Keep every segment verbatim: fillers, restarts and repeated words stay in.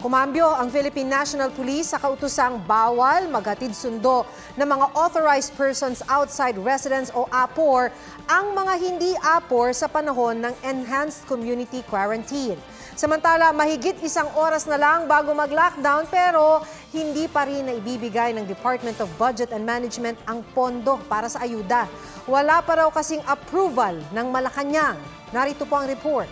Kumambyo ang Philippine National Police sa kautosang bawal maghatid sundo ng mga authorized persons outside residence o A P O R ang mga hindi A P O R sa panahon ng enhanced community quarantine. Samantala, mahigit isang oras na lang bago mag-lockdown pero hindi pa rin naibibigay ng Department of Budget and Management ang pondo para sa ayuda. Wala pa raw kasing approval ng Malacanang. Narito po ang report.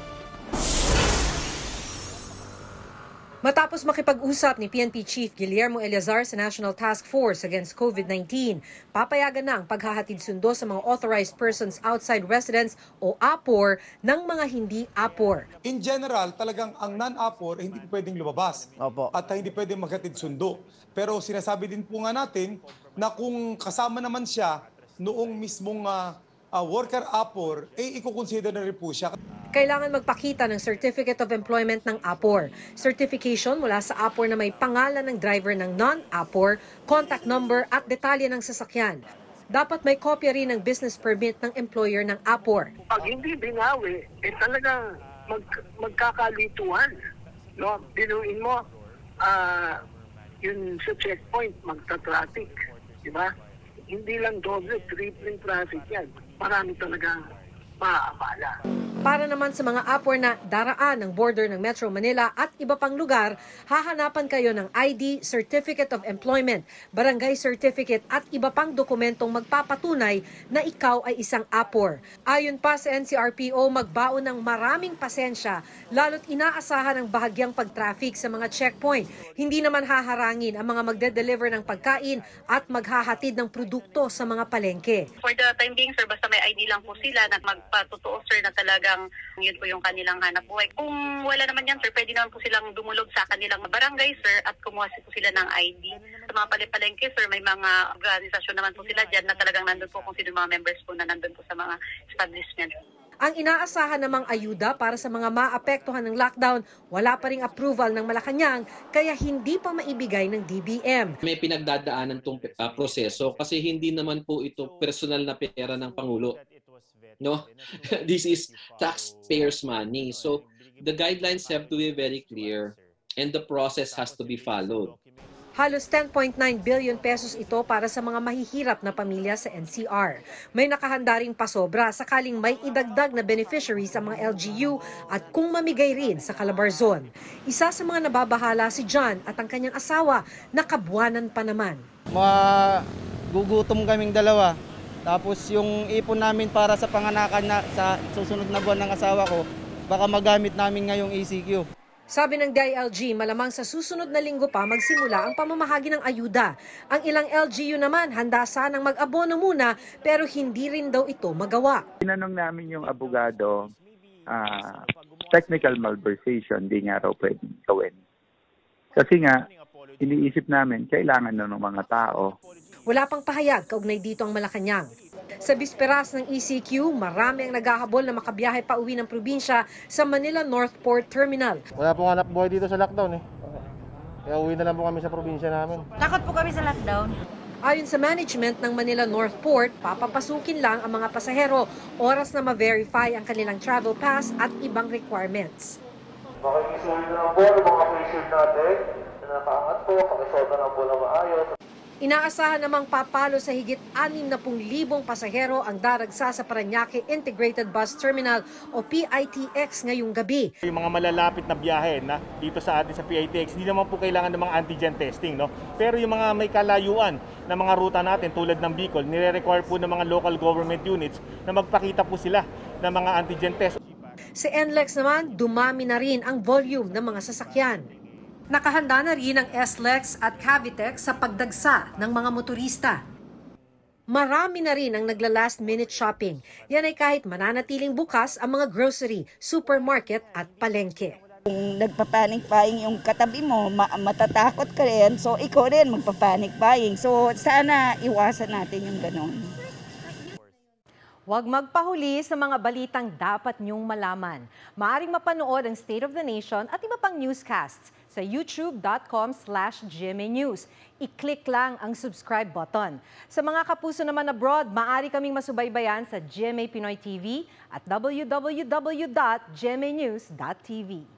Matapos makipag-usap ni P N P Chief Guillermo Eleazar sa National Task Force Against COVID nineteen, papayagan na ang paghahatid sundo sa mga authorized persons outside residence o A P O R ng mga hindi A P O R. In general, talagang ang non-A P O R hindi pwedeng lumabas. Opo. At hindi pwedeng maghatid sundo. Pero sinasabi din po nga natin na kung kasama naman siya noong mismong uh, uh, worker A P O R, eh ikukonsider na rin po siya. Kailangan magpakita ng Certificate of Employment ng A P O R, certification mula sa A P O R na may pangalan ng driver ng non-A P O R, contact number at detalye ng sasakyan. Dapat may kopya rin ng business permit ng employer ng A P O R. Pag hindi binawi, eh talagang mag, magkakalituhan. No? Diluin mo, uh, yun sa checkpoint, magta-traffic. Diba? Hindi lang double, tripling traffic yan. Marami talagang maabala. Para naman sa mga A P O R na daraan ng border ng Metro Manila at iba pang lugar, hahanapan kayo ng I D, Certificate of Employment, Barangay Certificate at iba pang dokumentong magpapatunay na ikaw ay isang A P O R. Ayon pa sa N C R P O, magbaon ng maraming pasensya, lalo't inaasahan ang bahagyang pag-traffic sa mga checkpoint. Hindi naman haharangin ang mga magde-deliver ng pagkain at maghahatid ng produkto sa mga palengke. For the time being, sir, basta may I D lang po sila na magpatotoo, sir, na talaga yun po yung kanilang hanap buhay. Kung wala naman yan, sir, pwede naman po silang dumulog sa kanilang barangay, sir, at kumuha po sila ng I D. Sa mga palipalengke, sir, may mga organisasyon naman po sila dyan na talagang nandun po kung sino mga members po na nandun po sa mga establishment. Ang inaasahan namang ayuda para sa mga maapektuhan ng lockdown, wala pa ring approval ng Malacanang, kaya hindi pa maibigay ng D B M. May pinagdadaanan itong uh, proseso kasi hindi naman po ito personal na pera ng Pangulo. No, this is taxpayers' money. So the guidelines have to be very clear and the process has to be followed. Halos ten point nine billion pesos ito para sa mga mahihirap na pamilya sa N C R. May nakahanda ring pasobra sakaling may idagdag na beneficiary sa mga L G U at kung mamigay rin sa Calabarzon. Isa sa mga nababahala si John at ang kanyang asawa na kabuwanan pa naman. Magugutom kaming dalawa. Tapos yung ipon namin para sa panganakan na sa susunod na buwan ng asawa ko, baka magamit namin ngayong E C Q. Sabi ng D I L G, malamang sa susunod na linggo pa magsimula ang pamamahagi ng ayuda. Ang ilang L G U naman handa sanang mag-abono muna pero hindi rin daw ito magawa. Tinanong namin yung abogado, uh, technical malversation, di nga raw pwedeng gawin. Kasi nga, iniisip namin, kailangan na ng mga tao. Wala pang pahayag kaugnay dito ang Malacanang. Sa bisperas ng E C Q, marami ang naghahabol na makabiyahe pa uwi ng probinsya sa Manila North Port Terminal. Wala pong hanap buhay dito sa lockdown eh. Kaya uwi na lang po kami sa probinsya namin. Takot po kami sa lockdown. Ayon sa management ng Manila North Port, papapasukin lang ang mga pasahero oras na ma-verify ang kanilang travel pass at ibang requirements. Makikisuhin na lang po ang mga patient natin. Nakaangat po, pakisota na po na maayos. Inaasahan namang papalo sa higit anim na pung libo pasahero ang daragsa sa Parañaque Integrated Bus Terminal o P I T X ngayong gabi. Yung mga malalapit na biyahe na dito sa atin sa P I T X, hindi naman po kailangan ng mga antigen testing. No? Pero yung mga may kalayuan na mga ruta natin tulad ng Bicol, nire-require po ng mga local government units na magpakita po sila ng mga antigen test. Sa N L E X naman, dumami na rin ang volume ng mga sasakyan. Nakahanda na rin ang S L E X at Cavitex sa pagdagsa ng mga motorista. Marami na rin ang nagla-last-minute shopping. Yan ay kahit mananatiling bukas ang mga grocery, supermarket at palengke. Kung nagpa-panic buying yung katabi mo, ma matatakot ka rin, so ikaw rin magpa-panic buying. So sana iwasan natin yung ganon. Huwag magpahuli sa mga balitang dapat niyong malaman. Maaaring mapanood ang State of the Nation at iba pang newscasts sa youtube dot com slash G M A News. I-click lang ang subscribe button. Sa mga kapuso naman abroad, maaari kaming masubaybayan sa G M A Pinoy T V at w w w dot G M A News dot T V.